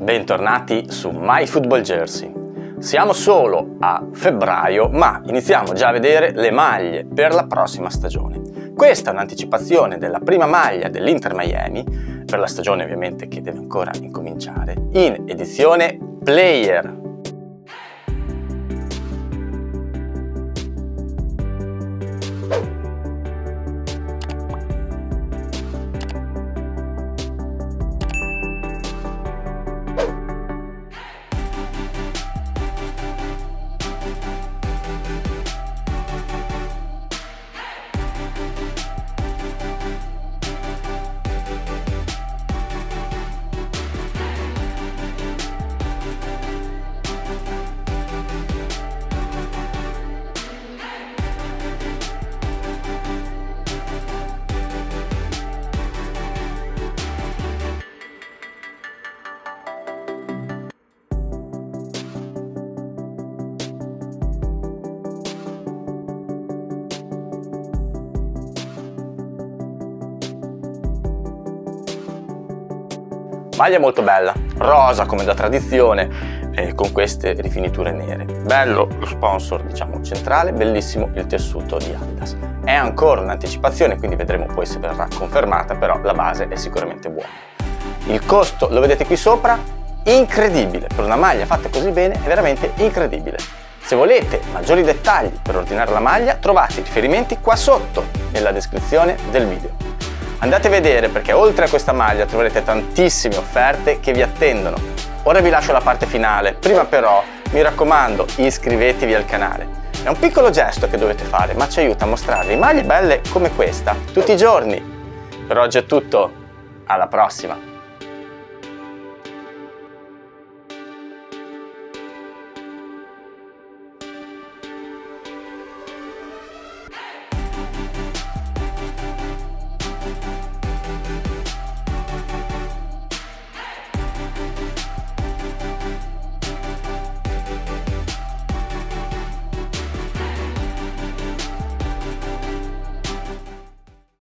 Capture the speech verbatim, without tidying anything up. Bentornati su MyFootballJersey. Siamo solo a febbraio, ma iniziamo già a vedere le maglie per la prossima stagione. Questa è un'anticipazione della prima maglia dell'Inter Miami, per la stagione ovviamente che deve ancora incominciare, in edizione Player. Maglia molto bella, rosa come da tradizione, eh, con queste rifiniture nere. Bello lo sponsor, diciamo, centrale, bellissimo il tessuto di Adidas. È ancora un'anticipazione, quindi vedremo poi se verrà confermata, però la base è sicuramente buona. Il costo lo vedete qui sopra, incredibile, per una maglia fatta così bene è veramente incredibile. Se volete maggiori dettagli per ordinare la maglia, trovate i riferimenti qua sotto nella descrizione del video. Andate a vedere, perché oltre a questa maglia troverete tantissime offerte che vi attendono. Ora vi lascio la parte finale, prima però mi raccomando iscrivetevi al canale. È un piccolo gesto che dovete fare, ma ci aiuta a mostrarvi maglie belle come questa tutti i giorni. Per oggi è tutto, alla prossima!